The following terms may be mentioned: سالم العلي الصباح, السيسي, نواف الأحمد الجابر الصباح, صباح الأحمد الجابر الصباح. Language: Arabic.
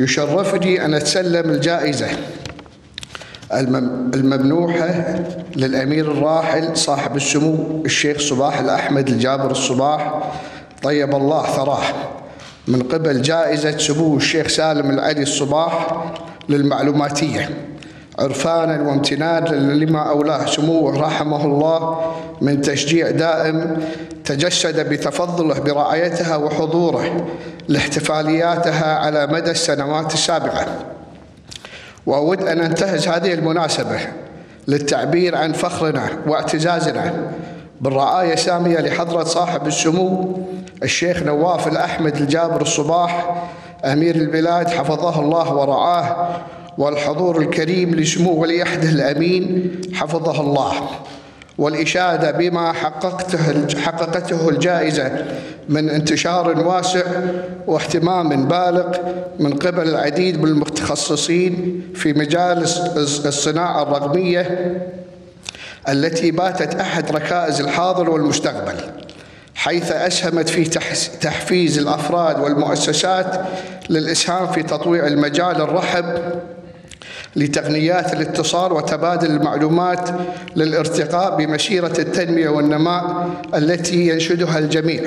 يشرفني أن أتسلم الجائزة الممنوحة للأمير الراحل صاحب السمو الشيخ صباح الأحمد الجابر الصباح طيب الله ثراه من قبل جائزة سمو الشيخ سالم العلي الصباح للمعلوماتية، عرفانا وامتنانا لما أولاه سموه رحمه الله من تشجيع دائم تجسد بتفضله برعايتها وحضوره لاحتفالياتها على مدى السنوات السابقة. وأود أن أنتهز هذه المناسبة للتعبير عن فخرنا واعتزازنا بالرعاية السامية لحضرة صاحب السمو الشيخ نواف الأحمد الجابر الصباح أمير البلاد حفظه الله ورعاه، والحضور الكريم لسمو ولي عهده الأمين حفظه الله، والإشادة بما حققته الجائزة من انتشار واسع واهتمام بالغ من قبل العديد من المتخصصين في مجال الصناعة الرقمية التي باتت أحد ركائز الحاضر والمستقبل، حيث أسهمت في تحفيز الأفراد والمؤسسات للإسهام في تطويع المجال الرحب لتقنيات الاتصال وتبادل المعلومات للارتقاء بمسيرة التنمية والنماء التي ينشدها الجميع.